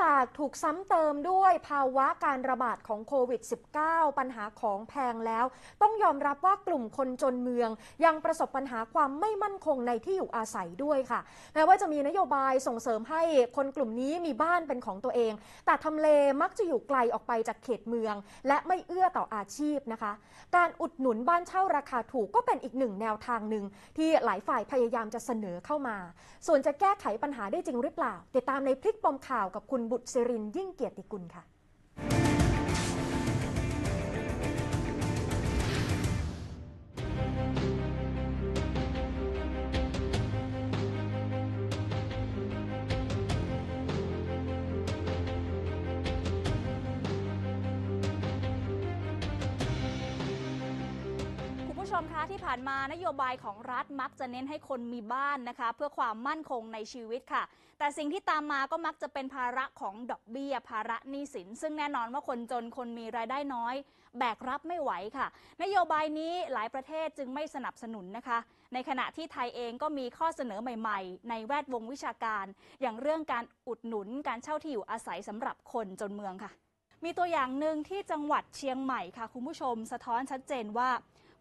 จากถูกซ้ำเติมด้วยภาวะการระบาดของโควิด -19 ปัญหาของแพงแล้วต้องยอมรับว่ากลุ่มคนจนเมืองยังประสบปัญหาความไม่มั่นคงในที่อยู่อาศัยด้วยค่ะแม้ว่าจะมีนโยบายส่งเสริมให้คนกลุ่มนี้มีบ้านเป็นของตัวเองแต่ทำเลมักจะอยู่ไกลออกไปจากเขตเมืองและไม่เอื้อต่ออาชีพนะคะการอุดหนุนบ้านเช่าราคาถูกก็เป็นอีกหนึ่งแนวทางหนึ่งที่หลายฝ่ายพยายามจะเสนอเข้ามาส่วนจะแก้ไขปัญหาได้จริงหรือเปล่าติดตามในพลิกปมข่าวกับคุณบุตรศิรินยิ่งเกียรติกุลค่ะที่ผ่านมานโยบายของรัฐมักจะเน้นให้คนมีบ้านนะคะเพื่อความมั่นคงในชีวิตค่ะแต่สิ่งที่ตามมาก็มักจะเป็นภาระของดอกเบี้ยภาระหนี้สินซึ่งแน่นอนว่าคนจนคนมีรายได้น้อยแบกรับไม่ไหวค่ะนโยบายนี้หลายประเทศจึงไม่สนับสนุนนะคะในขณะที่ไทยเองก็มีข้อเสนอใหม่ๆในแวดวงวิชาการอย่างเรื่องการอุดหนุนการเช่าที่อยู่อาศัยสำหรับคนจนเมืองค่ะมีตัวอย่างหนึ่งที่จังหวัดเชียงใหม่ค่ะคุณผู้ชมสะท้อนชัดเจนว่า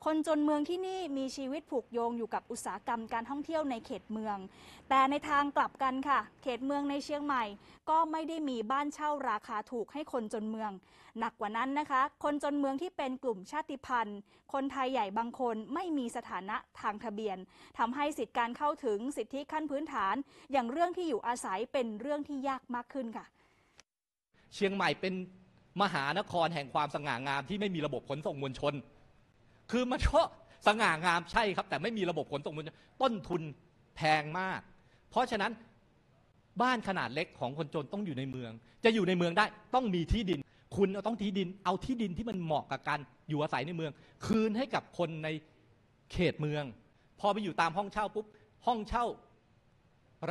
คนจนเมืองที่นี่มีชีวิตผูกโยงอยู่กับอุตสาหกรรมการท่องเที่ยวในเขตเมืองแต่ในทางกลับกันค่ะเขตเมืองในเชียงใหม่ก็ไม่ได้มีบ้านเช่าราคาถูกให้คนจนเมืองหนักกว่านั้นนะคะคนจนเมืองที่เป็นกลุ่มชาติพันธุ์คนไทยใหญ่บางคนไม่มีสถานะทางทะเบียนทำให้สิทธิการเข้าถึงสิทธิขั้นพื้นฐานอย่างเรื่องที่อยู่อาศัยเป็นเรื่องที่ยากมากขึ้นค่ะเชียงใหม่เป็นมหานครแห่งความสง่างามที่ไม่มีระบบขนส่งมวลชนคือมันก็สง่างามใช่ครับแต่ไม่มีระบบขนส่งมวลชนต้นทุนแพงมากเพราะฉะนั้นบ้านขนาดเล็กของคนจนต้องอยู่ในเมืองจะอยู่ในเมืองได้ต้องมีที่ดินคุณต้องที่ดินเอาที่ดินที่มันเหมาะกับการอยู่อาศัยในเมืองคืนให้กับคนในเขตเมืองพอไปอยู่ตามห้องเช่าปุ๊บห้องเช่า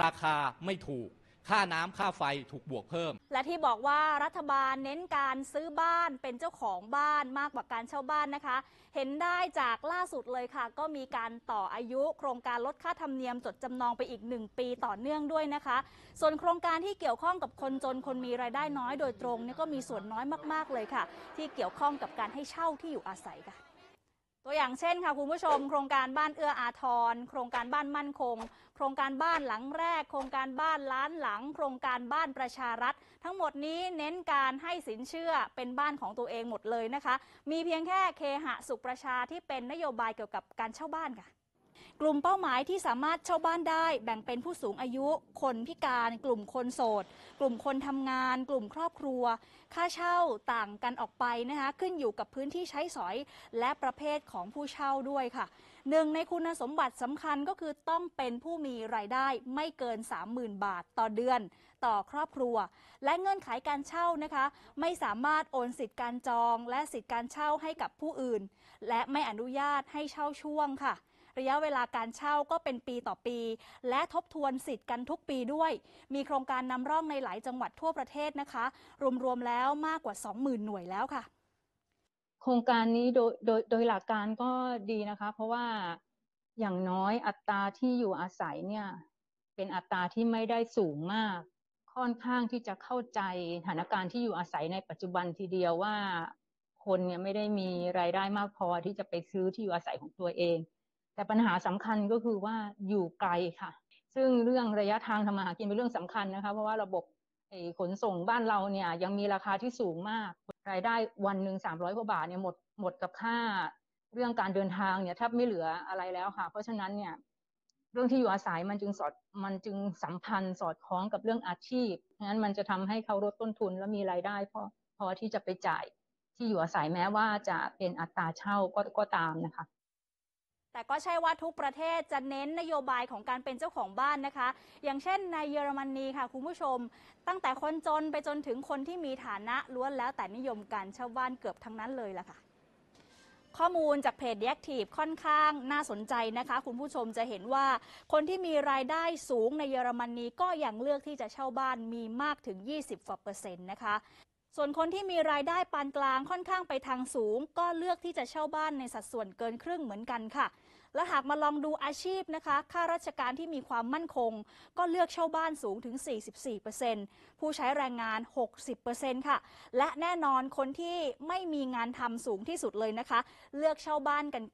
ราคาไม่ถูกค่าน้ำค่าไฟถูกบวกเพิ่มและที่บอกว่ารัฐบาลเน้นการซื้อบ้านเป็นเจ้าของบ้านมากกว่าการเช่าบ้านนะคะเห็นได้จากล่าสุดเลยค่ะก็มีการต่ออายุโครงการลดค่าธรรมเนียมจดจำนองไปอีก1ปีต่อเนื่องด้วยนะคะส่วนโครงการที่เกี่ยวข้องกับคนจนคนมีรายได้น้อยโดยตรงนี่ก็มีส่วนน้อยมากๆเลยค่ะที่เกี่ยวข้องกับการให้เช่าที่อยู่อาศัยค่ะตัวอย่างเช่นค่ะคุณผู้ชมโครงการบ้านเอื้ออาทรโครงการบ้านมั่นคงโครงการบ้านหลังแรกโครงการบ้านล้านหลังโครงการบ้านประชารัฐทั้งหมดนี้เน้นการให้สินเชื่อเป็นบ้านของตัวเองหมดเลยนะคะมีเพียงแค่เคหะสุขประชาที่เป็นนโยบายเกี่ยวกับการเช่าบ้านค่ะกลุ่มเป้าหมายที่สามารถเช่าบ้านได้แบ่งเป็นผู้สูงอายุคนพิการกลุ่มคนโสดกลุ่มคนทำงานกลุ่มครอบครัวค่าเช่าต่างกันออกไปนะคะขึ้นอยู่กับพื้นที่ใช้สอยและประเภทของผู้เช่าด้วยค่ะหนึ่งในคุณสมบัติสำคัญก็คือต้องเป็นผู้มีรายได้ไม่เกิน 30,000 บาทต่อเดือนต่อครอบครัวและเงื่อนไขการเช่านะคะไม่สามารถโอนสิทธิการจองและสิทธิการเช่าให้กับผู้อื่นและไม่อนุญาตให้เช่าช่วงค่ะระยะเวลาการเช่าก็เป็นปีต่อปีและทบทวนสิทธิ์กันทุกปีด้วยมีโครงการนำร่องในหลายจังหวัดทั่วประเทศนะคะรวมๆแล้วมากกว่า 20,000 หน่วยแล้วค่ะโครงการนี้โดยหลักการก็ดีนะคะเพราะว่าอย่างน้อยอัตราที่อยู่อาศัยเนี่ยเป็นอัตราที่ไม่ได้สูงมากค่อนข้างที่จะเข้าใจสถานการณ์ที่อยู่อาศัยในปัจจุบันทีเดียวว่าคนเนี่ยไม่ได้มีรายได้มากพอที่จะไปซื้อที่อยู่อาศัยของตัวเองแต่ปัญหาสำคัญก็คือว่าอยู่ไกลค่ะซึ่งเรื่องระยะทางทำมาหากินเป็นเรื่องสำคัญนะคะเพราะว่าระบบขนส่งบ้านเราเนี่ยยังมีราคาที่สูงมากรายได้วันหนึ่ง300 กว่าบาทเนี่ยหมดกับค่าเรื่องการเดินทางเนี่ยแทบไม่เหลืออะไรแล้วค่ะเพราะฉะนั้นเนี่ยเรื่องที่อยู่อาศัยมันจึงสัมพันธ์สอดคล้องกับเรื่องอาชีพงั้นมันจะทำให้เขาลดต้นทุนและมีรายได้พอที่จะไปจ่ายที่อยู่อาศัยแม้ว่าจะเป็นอัตราเช่าก็ตามนะคะแต่ก็ใช่ว่าทุกประเทศจะเน้นนโยบายของการเป็นเจ้าของบ้านนะคะอย่างเช่นในเยอรมนีค่ะคุณผู้ชมตั้งแต่คนจนไปจนถึงคนที่มีฐานะล้วนแล้วแต่นิยมการเช่าบ้านเกือบทั้งนั้นเลยล่ะค่ะข้อมูลจากเพจ Reactive ค่อนข้างน่าสนใจนะคะคุณผู้ชมจะเห็นว่าคนที่มีรายได้สูงในเยอรมนีก็ยังเลือกที่จะเช่าบ้านมีมากถึง 20% นะคะส่วนคนที่มีรายได้ปานกลางค่อนข้างไปทางสูงก็เลือกที่จะเช่าบ้านในสัดส่วนเกินครึ่งเหมือนกันค่ะ และหากมาลองดูอาชีพนะคะข้าราชการที่มีความมั่นคงก็เลือกเช่าบ้านสูงถึง 44% ผู้ใช้แรงงาน 60% ค่ะและแน่นอนคนที่ไม่มีงานทำสูงที่สุดเลยนะคะเลือกเช่าบ้านกัน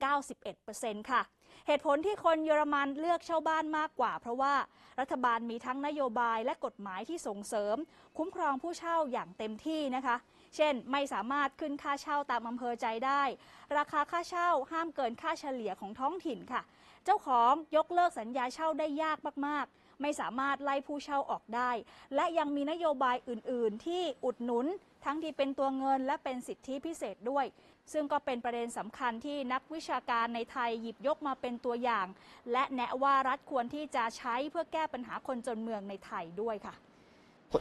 91% ค่ะเหตุผลที่คนเยอรมันเลือกเช่าบ้านมากกว่าเพราะว่ารัฐบาลมีทั้งนโยบายและกฎหมายที่ส่งเสริมคุ้มครองผู้เช่าอย่างเต็มที่นะคะเช่นไม่สามารถขึ้นค่าเช่าตามอำเภอใจได้ราคาค่าเช่าห้ามเกินค่าเฉลี่ยของท้องถิ่นค่ะเจ้าของยกเลิกสัญญาเช่าได้ยากมากๆไม่สามารถไล่ผู้เช่าออกได้และยังมีนโยบายอื่นๆที่อุดหนุนทั้งที่เป็นตัวเงินและเป็นสิทธิพิเศษด้วยซึ่งก็เป็นประเด็นสำคัญที่นักวิชาการในไทยหยิบยกมาเป็นตัวอย่างและแนะว่ารัฐควรที่จะใช้เพื่อแก้ปัญหาคนจนเมืองในไทยด้วยค่ะ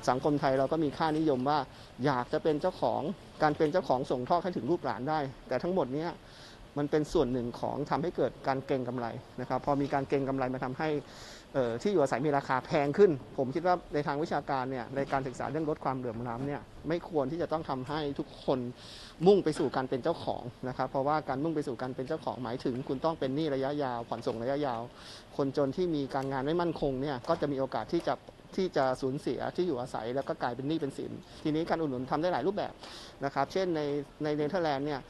สังคมไทยเราก็มีค่านิยมว่าอยากจะเป็นเจ้าของการเป็นเจ้าของส่งทอดให้ถึงลูกหลานได้แต่ทั้งหมดนี้มันเป็นส่วนหนึ่งของทำให้เกิดการเก็งกำไรนะครับพอมีการเก็งกำไรมาทำให้ที่อยู่อาศัยมีราคาแพงขึ้นผมคิดว่าในทางวิชาการเนี่ยในการศึกษาเรื่องลดความเหลื่อมล้ำเนี่ยไม่ควรที่จะต้องทำให้ทุกคนมุ่งไปสู่การเป็นเจ้าของนะครับเพราะว่าการมุ่งไปสู่การเป็นเจ้าของหมายถึงคุณต้องเป็นหนี้ระยะยาวผ่อนส่งระยะยาวคนจนที่มีการงานไม่มั่นคงเนี่ยก็จะมีโอกาสที่จะสูญเสียที่อยู่อาศัยแล้วก็กลายเป็นหนี้เป็นสินทีนี้การอุดหนุนทำได้หลายรูปแบบนะครับเช่นในเนเธอร์แลนด์เนี่ย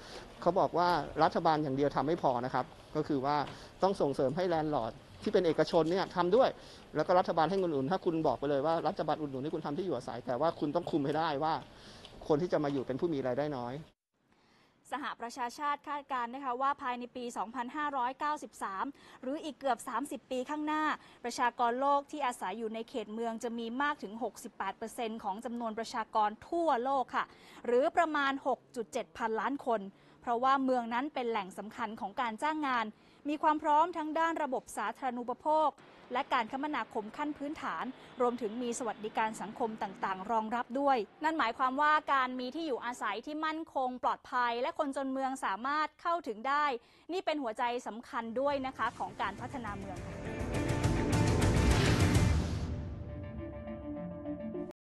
เขาบอกว่ารัฐบาลอย่างเดียวทำไม่พอนะครับก็คือว่าต้องส่งเสริมให้แลนด์ลอร์ดที่เป็นเอกชนเนี่ยทำด้วยแล้วก็รัฐบาลให้เงินอุดหนุนถ้าคุณบอกไปเลยว่ารัฐบาลอุดหนุนให้คุณทำที่อยู่อาศัยแต่ว่าคุณต้องคุมให้ได้ว่าคนที่จะมาอยู่เป็นผู้มีรายได้น้อยสหประชาชาติคาดการณ์นะคะว่าภายในปี 2593 หรืออีกเกือบ 30 ปีข้างหน้าประชากรโลกที่อาศัยอยู่ในเขตเมืองจะมีมากถึง 68% ของจำนวนประชากรทั่วโลกค่ะหรือประมาณ 6.7 พันล้านคนเพราะว่าเมืองนั้นเป็นแหล่งสำคัญของการจ้างงานมีความพร้อมทั้งด้านระบบสาธารณูปโภคและการคมนาคมขั้นพื้นฐานรวมถึงมีสวัสดิการสังคมต่างๆรองรับด้วยนั่นหมายความว่าการมีที่อยู่อาศัยที่มั่นคงปลอดภัยและคนจนเมืองสามารถเข้าถึงได้นี่เป็นหัวใจสำคัญด้วยนะคะของการพัฒนาเมือง